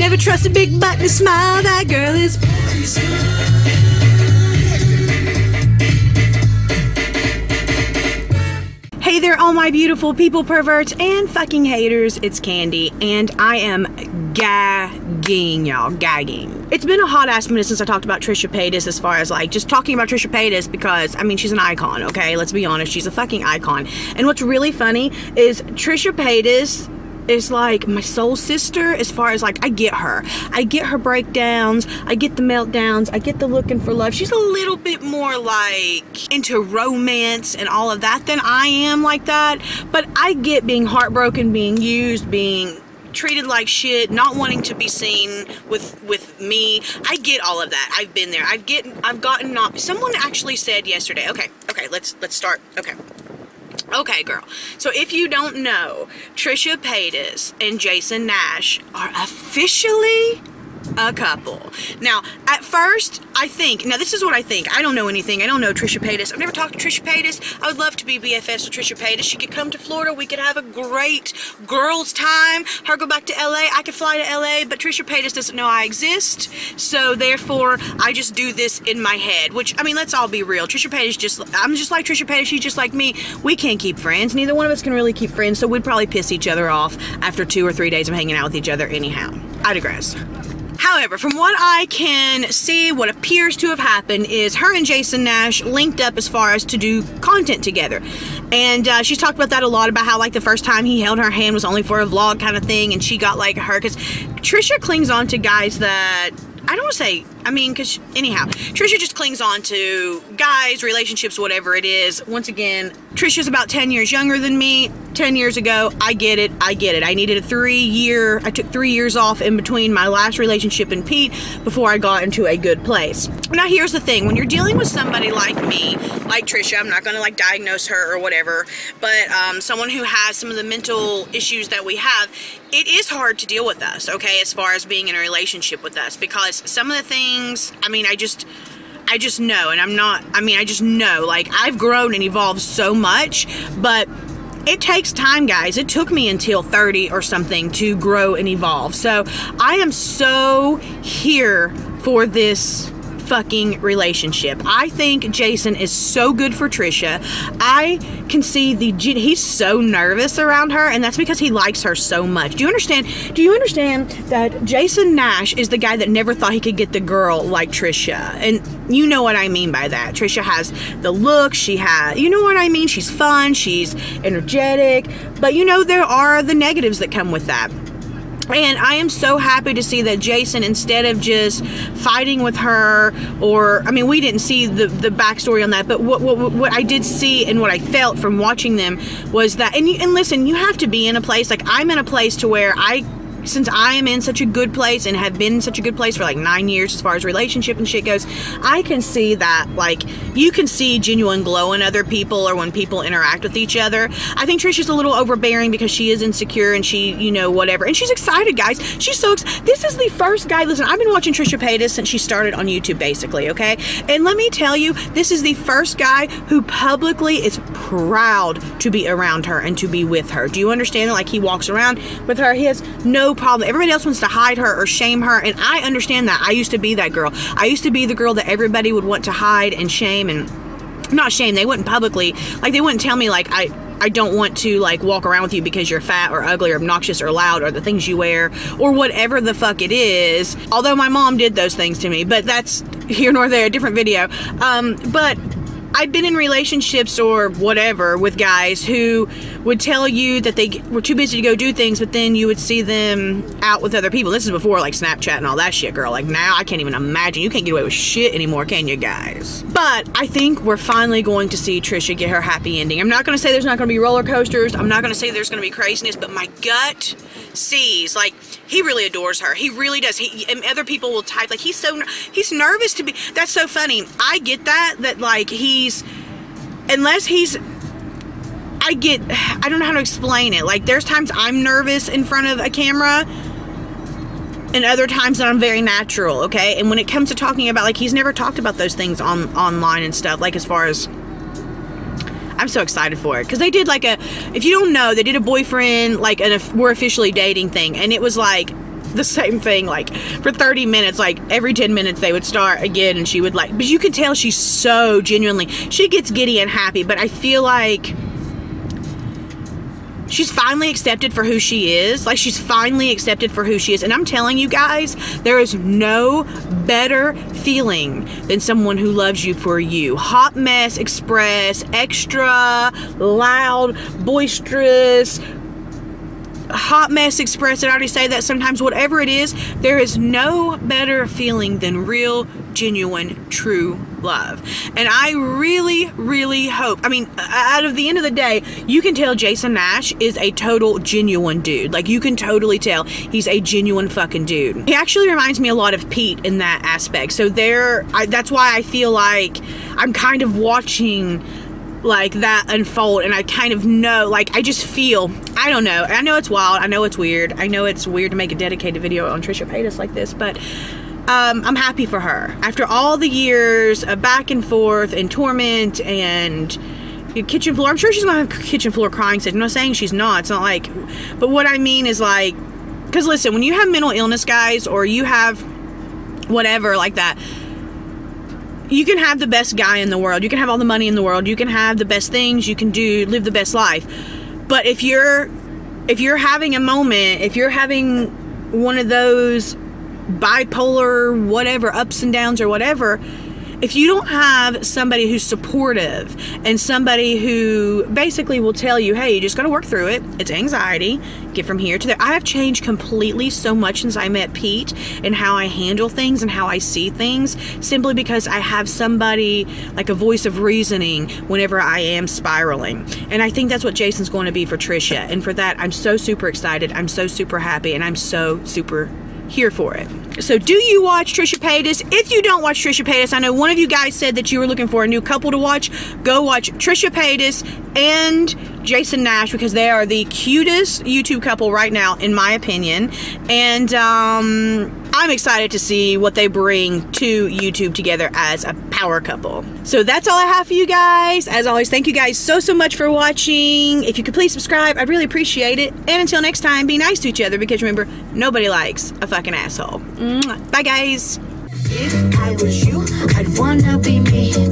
Never trust a big button smile. That girl is... Hey there, all my beautiful people, perverts, and fucking haters. It's Candy, and I am gagging, y'all. Gagging. It's been a hot-ass minute since I talked about Trisha Paytas as far as, like, just talking about Trisha Paytas because, I mean, she's an icon, okay? Let's be honest. She's a fucking icon. And what's really funny is Trisha Paytas... is like my soul sister as far as like I get her breakdowns, I get the meltdowns, I get the looking for love. She's a little bit more like into romance and all of that than I am like that, but I get being heartbroken, being used, being treated like shit, not wanting to be seen with me. I get all of that. I've been there. I've gotten not. Someone actually said yesterday, okay, let's start. Okay, girl. So if you don't know, Trisha Paytas and Jason Nash are officially a couple. Now, at first, this is what I think. I don't know anything. I don't know Trisha Paytas. I've never talked to Trisha Paytas. I would love to be BFFs with Trisha Paytas. She could come to Florida. We could have a great girls' time. Her go back to LA. I could fly to LA, but Trisha Paytas doesn't know I exist. So therefore, I just do this in my head, which, I mean, let's all be real. Trisha Paytas I'm just like Trisha Paytas. She's just like me. We can't keep friends. Neither one of us can really keep friends. So we'd probably piss each other off after 2 or 3 days of hanging out with each other anyhow. I digress. However, from what I can see, what appears to have happened is her and Jason Nash linked up as far as to do content together. And she's talked about that a lot, about how like the first time he held her hand was only for a vlog kind of thing, and she got like her, because Trisha clings on to guys that, I don't want to say, I mean, because anyhow, Trisha just clings on to guys, relationships, whatever it is. Once again, Trisha's about 10 years younger than me. 10 years ago, I get it. I needed I took 3 years off in between my last relationship and Pete before I got into a good place. Now here's the thing, when you're dealing with somebody like me, like Trisha, I'm not gonna like diagnose her or whatever, but someone who has some of the mental issues that we have, it is hard to deal with us, okay, as far as being in a relationship with us, because some of the things, I mean, I just know, and I'm not, I mean, I just know, like, I've grown and evolved so much, but it takes time, guys. It took me until 30 or something to grow and evolve. So I am so here for this fucking relationship. I think Jason is so good for Trisha. I can see he's so nervous around her, and that's because he likes her so much. Do you understand? Do you understand that Jason Nash is the guy that never thought he could get the girl like Trisha? And you know what I mean by that. Trisha has the look, she has, you know what I mean? She's fun, she's energetic, but you know, there are the negatives that come with that. And I am so happy to see that Jason, instead of just fighting with her, or, I mean, we didn't see the backstory on that, but what I did see and what I felt from watching them was that, and listen, you have to be in a place, like I'm in a place to where since I am in such a good place and have been in such a good place for like 9 years as far as relationship and shit goes, I can see that, like, you can see genuine glow in other people or when people interact with each other. I think Trisha's a little overbearing because she is insecure and she, you know, whatever. And she's excited, guys. She's so excited. This is the first guy. Listen, I've been watching Trisha Paytas since she started on YouTube, basically, okay? And let me tell you, this is the first guy who publicly is proud to be around her and to be with her. Do you understand? Like, he walks around with her. He has no problem. Everybody else wants to hide her or shame her, and I understand that. I used to be that girl. I used to be the girl that everybody would want to hide and shame, and not shame, they wouldn't publicly, like they wouldn't tell me like I don't want to like walk around with you because you're fat or ugly or obnoxious or loud or the things you wear or whatever the fuck it is. Although my mom did those things to me, but that's here nor there, a different video. But I've been in relationships or whatever with guys who would tell you that they were too busy to go do things, but then you would see them out with other people. This is before like Snapchat and all that shit, girl. Like now I can't even imagine. You can't get away with shit anymore, can you guys? But I think we're finally going to see Trisha get her happy ending. I'm not going to say there's not going to be roller coasters. I'm not going to say there's going to be craziness, but my gut sees, like, he really adores her. He really does. And other people will type, like, he's nervous to be, that's so funny. I get that like I don't know how to explain it. Like, there's times I'm nervous in front of a camera, and other times that I'm very natural, okay? And when it comes to talking about, like, he's never talked about those things online and stuff, like, as far as, I'm so excited for it. Because they did like if you don't know, they did a boyfriend, like, we're officially dating thing, and it was like, the same thing, like, for 30 minutes, like, every 10 minutes they would start again, and she would, like, but you could tell she's so genuinely, she gets giddy and happy, but I feel like she's finally accepted for who she is. Like, she's finally accepted for who she is. And I'm telling you guys, there is no better feeling than someone who loves you for you. Hot mess, express, extra, loud, boisterous, hot mess, express. I already say that sometimes. Whatever it is, there is no better feeling than real, genuine, true love. And I really, really hope, I mean, out of the end of the day, you can tell Jason Nash is a total genuine dude. Like, you can totally tell he's a genuine fucking dude. He actually reminds me a lot of Pete in that aspect. So that's why I feel like I'm kind of watching like that unfold, and I kind of know, like, I just feel, I don't know, I know it's wild, I know it's weird, I know it's weird to make a dedicated video on Trisha Paytas like this, but I'm happy for her. After all the years of back and forth and torment and kitchen floor, I'm sure she's gonna have kitchen floor crying session. I'm not saying she's not, it's not like, but what I mean is, like, because listen, when you have mental illness, guys, or you have whatever like that, you can have the best guy in the world, you can have all the money in the world, you can have the best things, you can do, live the best life. But if you're having a moment, if you're having one of those bipolar, whatever, ups and downs or whatever, if you don't have somebody who's supportive and somebody who basically will tell you, hey, you just got to work through it. It's anxiety. Get from here to there. I have changed completely so much since I met Pete and how I handle things and how I see things, simply because I have somebody, like a voice of reasoning whenever I am spiraling. And I think that's what Jason's going to be for Trisha. And for that, I'm so super excited. I'm so super happy, and I'm so super here for it. So do you watch Trisha Paytas? If you don't watch Trisha Paytas, I know one of you guys said that you were looking for a new couple to watch. Go watch Trisha Paytas and Jason Nash, because they are the cutest YouTube couple right now, in my opinion. And I'm excited to see what they bring to YouTube together as a power couple. So that's all I have for you guys. As always, thank you guys so much for watching. If you could please subscribe, I'd really appreciate it. And until next time, be nice to each other, because remember, nobody likes a fucking asshole. Bye, guys. If I was you, I'd wanna be me.